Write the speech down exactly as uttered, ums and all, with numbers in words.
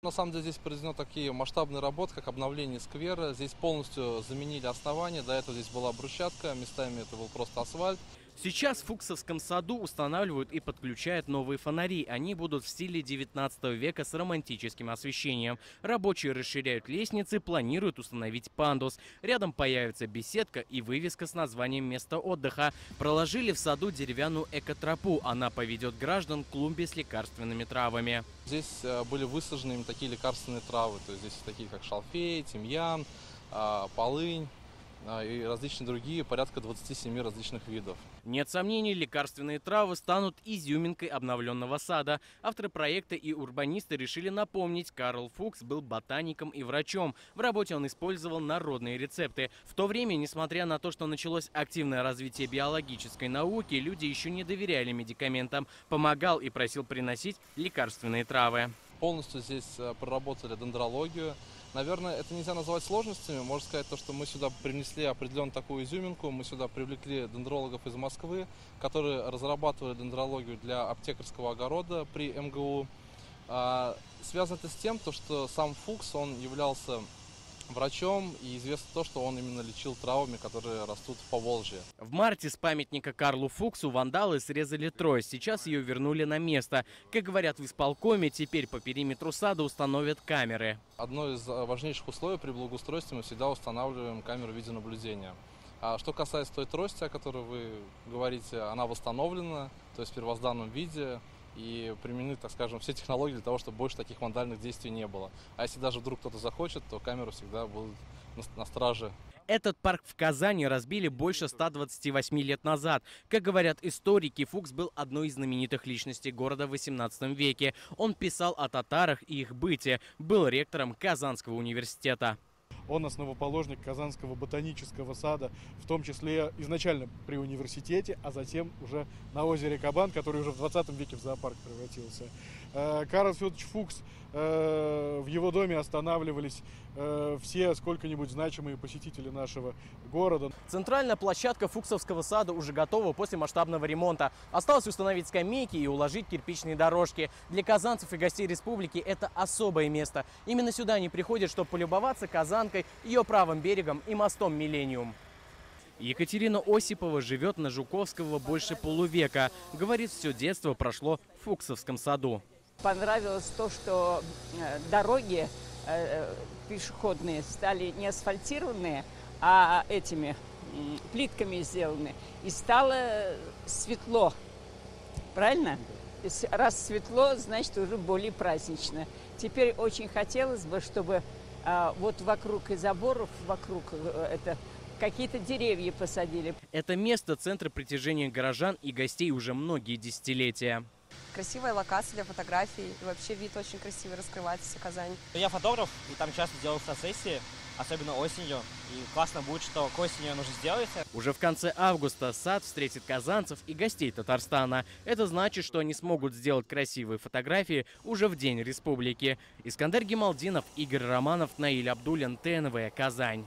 На самом деле здесь произведены такие масштабные работы, как обновление сквера. Здесь полностью заменили основание. До этого здесь была брусчатка, местами это был просто асфальт. Сейчас в Фуксовском саду устанавливают и подключают новые фонари. Они будут в стиле девятнадцатого века с романтическим освещением. Рабочие расширяют лестницы, планируют установить пандус. Рядом появится беседка и вывеска с названием места отдыха. Проложили в саду деревянную экотропу. Она поведет граждан к клумбе с лекарственными травами. Здесь были высажены именно такие лекарственные травы. То есть здесь такие, как шалфей, тимьян, полынь и различные другие, порядка двадцати семи различных видов. Нет сомнений, лекарственные травы станут изюминкой обновленного сада. Авторы проекта и урбанисты решили напомнить, Карл Фукс был ботаником и врачом. В работе он использовал народные рецепты. В то время, несмотря на то, что началось активное развитие биологической науки, люди еще не доверяли медикаментам. Помогал и просил приносить лекарственные травы. Полностью здесь проработали дендрологию. Наверное, это нельзя назвать сложностями. Можно сказать, то, что мы сюда принесли определенную такую изюминку. Мы сюда привлекли дендрологов из Москвы, которые разрабатывали дендрологию для аптекарского огорода при эм гэ у. Связано это с тем, что сам Фукс, он являлся врачом, и известно то, что он именно лечил травами, которые растут в Поволжье. В марте с памятника Карлу Фуксу вандалы срезали трость. Сейчас ее вернули на место. Как говорят в исполкоме, теперь по периметру сада установят камеры. Одно из важнейших условий при благоустройстве — мы всегда устанавливаем камеру видеонаблюдения. А что касается той трости, о которой вы говорите, она восстановлена, то есть в первозданном виде. И применены, так скажем, все технологии для того, чтобы больше таких вандальных действий не было. А если даже вдруг кто-то захочет, то камеру всегда будут на страже. Этот парк в Казани разбили больше ста двадцати восьми лет назад. Как говорят историки, Фукс был одной из знаменитых личностей города в восемнадцатом веке. Он писал о татарах и их быте, был ректором Казанского университета. Он основоположник Казанского ботанического сада, в том числе изначально при университете, а затем уже на озере Кабан, который уже в двадцатом веке в зоопарк превратился. Карл Федорович Фукс, в его доме останавливались все сколько-нибудь значимые посетители нашего города. Центральная площадка Фуксовского сада уже готова после масштабного ремонта. Осталось установить скамейки и уложить кирпичные дорожки. Для казанцев и гостей республики это особое место. Именно сюда они приходят, чтобы полюбоваться Казанкой, ее правым берегом и мостом «Миллениум». Екатерина Осипова живет на Жуковского больше полувека. Говорит, все детство прошло в Фуксовском саду. Понравилось то, что дороги пешеходные стали не асфальтированные, а этими плитками сделаны. И стало светло. Правильно? Раз светло, значит, уже более празднично. Теперь очень хотелось бы, чтобы вот вокруг и заборов, вокруг это какие-то деревья посадили. Это место — центр притяжения горожан и гостей уже многие десятилетия. Красивая локация для фотографий. И вообще вид очень красивый раскрывается в Казани. Я фотограф, и там часто делаю фотосессии, особенно осенью. И классно будет, что к осени он уже сделается. Уже в конце августа сад встретит казанцев и гостей Татарстана. Это значит, что они смогут сделать красивые фотографии уже в День Республики. Искандер Гималтдинов, Игорь Романов, Наиль Абдулин, тэ эн вэ, Казань.